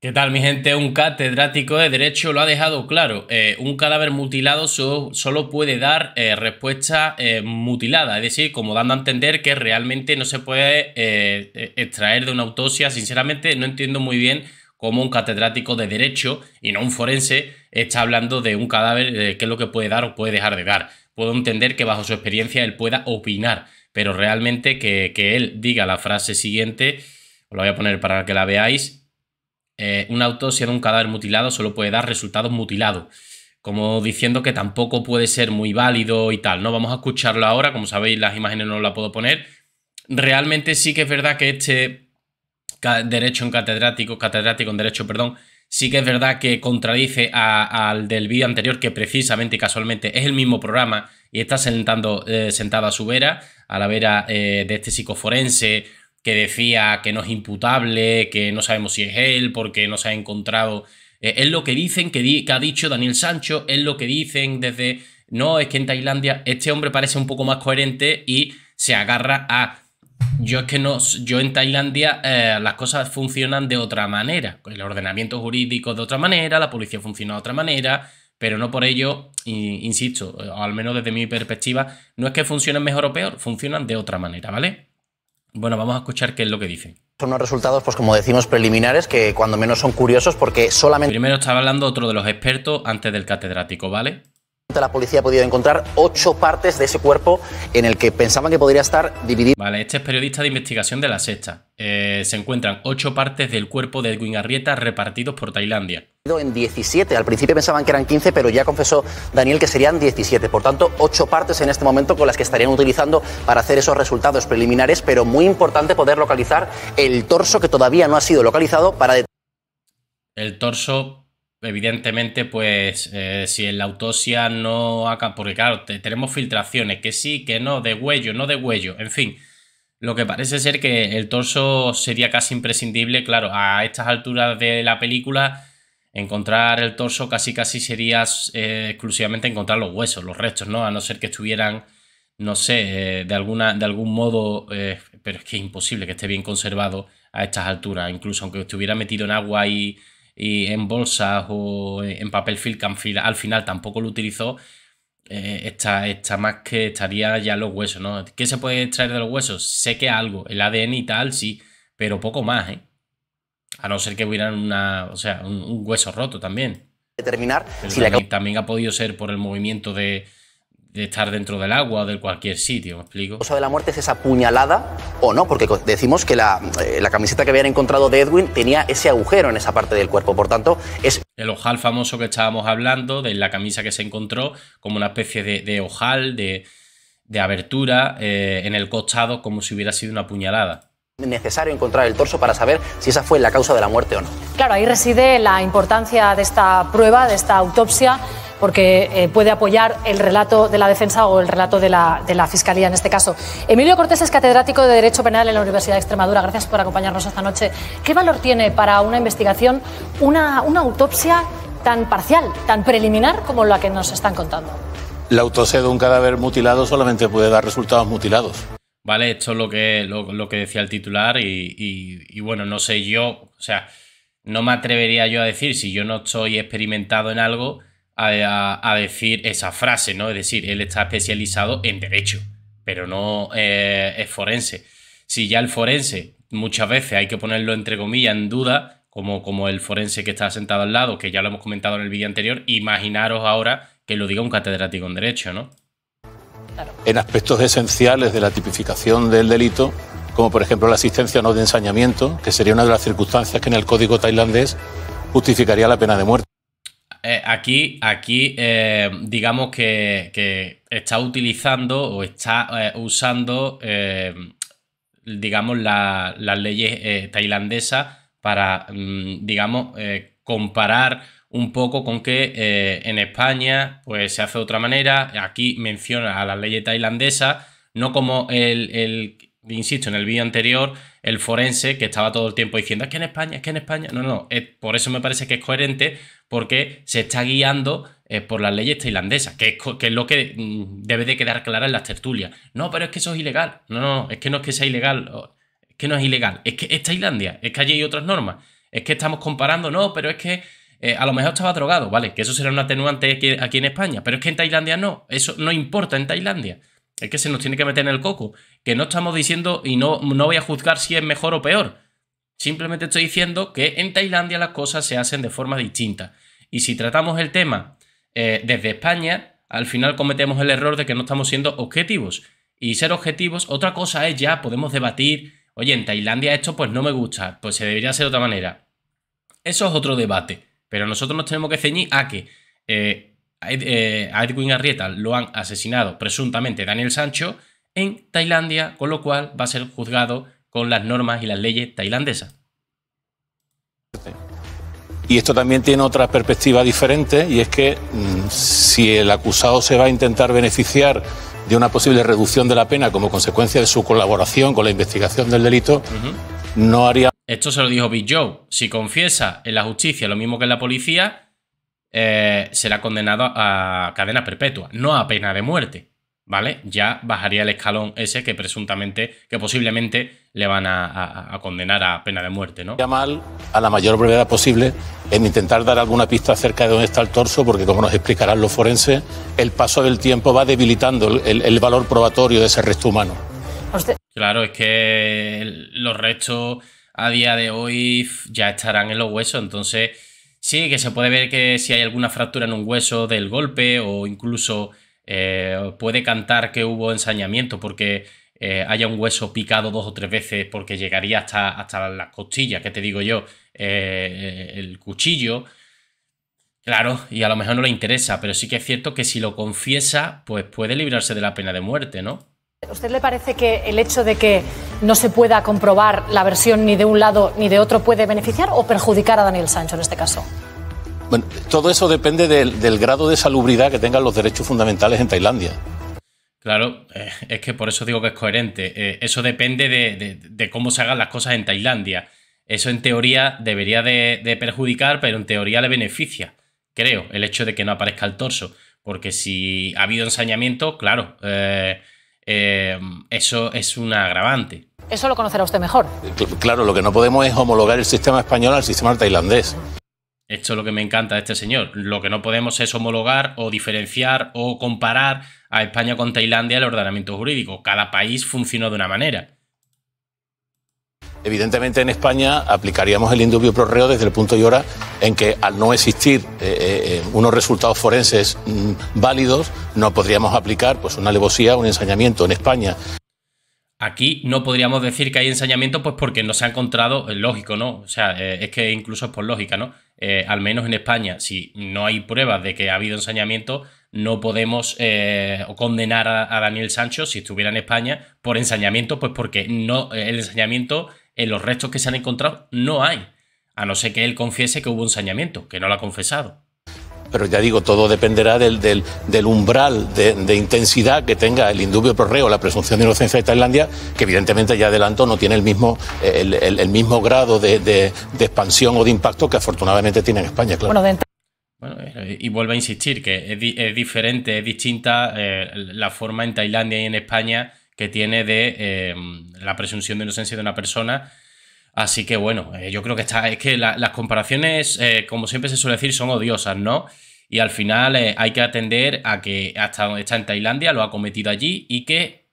¿Qué tal, mi gente? Un catedrático de Derecho lo ha dejado claro. Un cadáver mutilado solo puede dar respuesta mutilada. Es decir, como dando a entender que realmente no se puede extraer de una autopsia. Sinceramente, no entiendo muy bien cómo un catedrático de Derecho, y no un forense, está hablando de un cadáver, de qué es lo que puede dar o puede dejar de dar. Puedo entender que bajo su experiencia él pueda opinar, pero realmente que él diga la frase siguiente, os la voy a poner para que la veáis. Una autopsia de un cadáver mutilado solo puede dar resultados mutilados, como diciendo que tampoco puede ser muy válido y tal, ¿no? Vamos a escucharlo ahora. Como sabéis, las imágenes no las puedo poner. Realmente sí que es verdad que este catedrático en derecho, sí que es verdad que contradice al del vídeo anterior, que precisamente y casualmente es el mismo programa y está sentado a su vera, de este psicoforense que decía que no es imputable, que no sabemos si es él porque no se ha encontrado. Es lo que dicen que ha dicho Daniel Sancho, es lo que dicen desde... No, es que en Tailandia este hombre parece un poco más coherente y se agarra a... Yo en Tailandia las cosas funcionan de otra manera, el ordenamiento jurídico de otra manera, la policía funciona de otra manera, pero no por ello, insisto, o al menos desde mi perspectiva, no es que funcionen mejor o peor, funcionan de otra manera, ¿vale? Bueno, vamos a escuchar qué es lo que dicen. Son unos resultados, pues como decimos, preliminares, que cuando menos son curiosos porque solamente... Primero estaba hablando otro de los expertos antes del catedrático, ¿vale? La policía ha podido encontrar 8 partes de ese cuerpo en el que pensaban que podría estar dividido. Vale, este es periodista de investigación de La Sexta. Se encuentran 8 partes del cuerpo de Edwin Arrieta repartidos por Tailandia. En 17, al principio pensaban que eran 15, pero ya confesó Daniel que serían 17. Por tanto, 8 partes en este momento con las que estarían utilizando para hacer esos resultados preliminares, pero muy importante poder localizar el torso que todavía no ha sido localizado para... El torso... Evidentemente, pues si en la autopsia no acaba, porque claro, tenemos filtraciones, que sí, que no, de huello, no de huello, en fin, lo que parece ser que el torso sería casi imprescindible. Claro, a estas alturas de la película, encontrar el torso casi sería exclusivamente encontrar los huesos, los restos, ¿no? A no ser que estuvieran, no sé, de algún modo, pero es que es imposible que esté bien conservado a estas alturas, incluso aunque estuviera metido en agua y en bolsas o en papel film, que al final tampoco lo utilizó, más que estaría ya los huesos, ¿no? ¿Qué se puede extraer de los huesos? Sé que algo, el ADN y tal, sí, pero poco más, ¿eh? A no ser que hubieran un hueso roto también. Determinar si también ha podido ser por el movimiento de estar dentro del agua o de cualquier sitio, ¿me explico? ¿La causa de la muerte es esa puñalada o no? Porque decimos que la camiseta que habían encontrado de Edwin tenía ese agujero en esa parte del cuerpo, por tanto es... El ojal famoso que estábamos hablando, de la camisa que se encontró, como una especie de ojal, de abertura en el costado, como si hubiera sido una puñalada. Necesario encontrar el torso para saber si esa fue la causa de la muerte o no. Claro, ahí reside la importancia de esta prueba, de esta autopsia, porque puede apoyar el relato de la defensa o el relato de la Fiscalía en este caso. Emilio Cortés es catedrático de Derecho Penal en la Universidad de Extremadura. Gracias por acompañarnos esta noche. ¿Qué valor tiene para una investigación una autopsia tan parcial, tan preliminar como la que nos están contando? La autopsia de un cadáver mutilado solamente puede dar resultados mutilados. Vale, esto es lo que decía el titular y bueno, no sé yo, no me atrevería yo a decir, si yo no estoy experimentado en algo, a decir esa frase, ¿no? Es decir, él está especializado en derecho, pero no es forense. Si ya el forense, muchas veces hay que ponerlo entre comillas en duda, como el forense que está sentado al lado, que ya lo hemos comentado en el vídeo anterior, imaginaros ahora que lo diga un catedrático en derecho, ¿no? En aspectos esenciales de la tipificación del delito, como por ejemplo la asistencia no de ensañamiento, que sería una de las circunstancias que en el código tailandés justificaría la pena de muerte. Aquí digamos que está utilizando o está usando, digamos, las leyes tailandesas para, digamos, comparar un poco con que en España pues se hace de otra manera. Aquí menciona a las leyes tailandesas, no como insisto, en el vídeo anterior, el forense que estaba todo el tiempo diciendo es que en España, no, por eso me parece que es coherente, porque se está guiando por las leyes tailandesas, que es lo que debe de quedar claro en las tertulias. No, pero es que eso es ilegal. No, es que no es que sea ilegal, es que no es ilegal, es que es Tailandia, es que allí hay otras normas. es que estamos comparando, no, pero es que a lo mejor estaba drogado, ¿vale? Que eso será un atenuante aquí en España, pero es que en Tailandia no, eso no importa en Tailandia. Es que se nos tiene que meter en el coco, que no estamos diciendo y no voy a juzgar si es mejor o peor. Simplemente estoy diciendo que en Tailandia las cosas se hacen de forma distinta. Y si tratamos el tema desde España, al final cometemos el error de que no estamos siendo objetivos. Y ser objetivos, otra cosa es ya, podemos debatir, oye, en Tailandia esto pues no me gusta, pues se debería hacer de otra manera. Eso es otro debate, pero nosotros nos tenemos que ceñir a que a Edwin Arrieta lo han asesinado presuntamente Daniel Sancho en Tailandia, con lo cual va a ser juzgado con las normas y las leyes tailandesas. Y esto también tiene otra perspectiva diferente, y es que si el acusado se va a intentar beneficiar de una posible reducción de la pena como consecuencia de su colaboración con la investigación del delito, no haría... Esto se lo dijo Big Joe. Si confiesa en la justicia lo mismo que en la policía, será condenado a cadena perpetua, no a pena de muerte, ¿vale? Ya bajaría el escalón ese que presuntamente, que posiblemente le van a condenar a pena de muerte, ¿no? Mal a la mayor brevedad posible en intentar dar alguna pista acerca de dónde está el torso, porque como nos explicarán los forenses, el paso del tiempo va debilitando el valor probatorio de ese resto humano. Claro, es que los restos a día de hoy ya estarán en los huesos, entonces sí que se puede ver que si hay alguna fractura en un hueso del golpe, o incluso puede cantar que hubo ensañamiento porque haya un hueso picado 2 o 3 veces, porque llegaría hasta las costillas, que te digo yo, el cuchillo, claro, y a lo mejor no le interesa, pero sí que es cierto que si lo confiesa, pues puede librarse de la pena de muerte, ¿no? ¿A usted le parece que el hecho de que no se pueda comprobar la versión ni de un lado ni de otro puede beneficiar o perjudicar a Daniel Sancho en este caso? Bueno, todo eso depende del grado de salubridad que tengan los derechos fundamentales en Tailandia. Claro, es que por eso digo que es coherente. Eso depende de cómo se hagan las cosas en Tailandia. Eso en teoría debería de perjudicar, pero en teoría le beneficia, creo, el hecho de que no aparezca el torso. Porque si ha habido ensañamiento, claro, eso es un agravante. Eso lo conocerá usted mejor. Claro, lo que no podemos es homologar el sistema español al sistema tailandés. Esto es lo que me encanta de este señor. Lo que no podemos es homologar o diferenciar o comparar a España con Tailandia el ordenamiento jurídico. Cada país funcionó de una manera. Evidentemente en España aplicaríamos el indubio pro reo desde el punto y hora en que, al no existir unos resultados forenses válidos, no podríamos aplicar pues una alevosía, un ensañamiento en España. Aquí no podríamos decir que hay ensañamiento, pues porque no se ha encontrado, lógico, ¿no? O sea, es que incluso es por lógica, ¿no? Al menos en España, si no hay pruebas de que ha habido ensañamiento, no podemos condenar a Daniel Sancho, si estuviera en España, por ensañamiento, pues porque no, el ensañamiento en los restos que se han encontrado no hay, a no ser que él confiese que hubo ensañamiento, que no lo ha confesado. Pero ya digo, todo dependerá del umbral de intensidad que tenga el indubio pro reo, la presunción de inocencia de Tailandia, que evidentemente, ya adelanto, no tiene el mismo grado de expansión o de impacto que afortunadamente tiene en España, claro. Bueno, y vuelvo a insistir que es diferente, es distinta la forma en Tailandia y en España que tiene de la presunción de inocencia de una persona. Así que bueno, yo creo que las comparaciones, como siempre se suele decir, son odiosas, ¿no? Y al final hay que atender a que hasta donde está en Tailandia, lo ha cometido allí, y que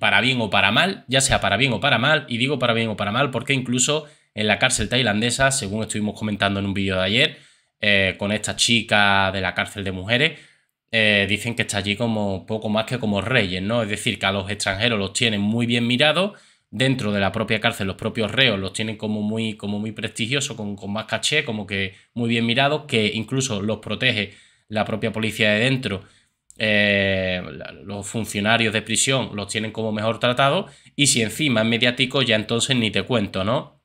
para bien o para mal, ya sea para bien o para mal, y digo para bien o para mal porque incluso en la cárcel tailandesa, según estuvimos comentando en un vídeo de ayer, con esta chica de la cárcel de mujeres, dicen que está allí como poco más que como reyes, ¿no? Es decir, que a los extranjeros los tienen muy bien mirados. Dentro de la propia cárcel, los propios reos los tienen como muy prestigiosos, con más caché, como que muy bien mirados, que incluso los protege la propia policía de dentro, los funcionarios de prisión los tienen como mejor tratados, y si encima es mediático, ya entonces ni te cuento, ¿no?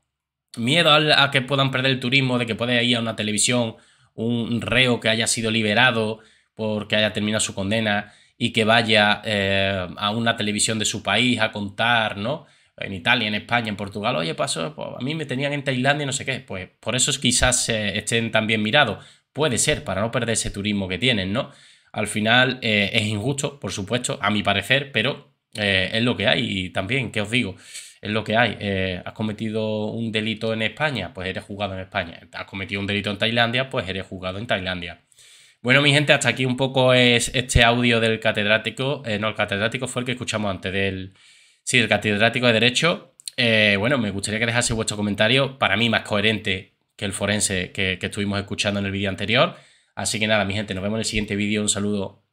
Miedo a que puedan perder el turismo, de que pueda ir a una televisión un reo que haya sido liberado porque haya terminado su condena y que vaya a una televisión de su país a contar, ¿no? En Italia, en España, en Portugal, oye, pasó, pues a mí me tenían en Tailandia y no sé qué. Pues por eso quizás estén tan bien mirados. Puede ser, para no perder ese turismo que tienen, ¿no? Al final es injusto, por supuesto, a mi parecer, pero es lo que hay. Y también, ¿qué os digo? es lo que hay. Has cometido un delito en España, pues eres juzgado en España. Has cometido un delito en Tailandia, pues eres juzgado en Tailandia. Bueno, mi gente, hasta aquí un poco es este audio del catedrático. No, el catedrático fue el que escuchamos antes del... Sí, el catedrático de Derecho. Bueno, me gustaría que dejase vuestro comentario, para mí más coherente que el forense que estuvimos escuchando en el vídeo anterior. Así que nada, mi gente, nos vemos en el siguiente vídeo. Un saludo.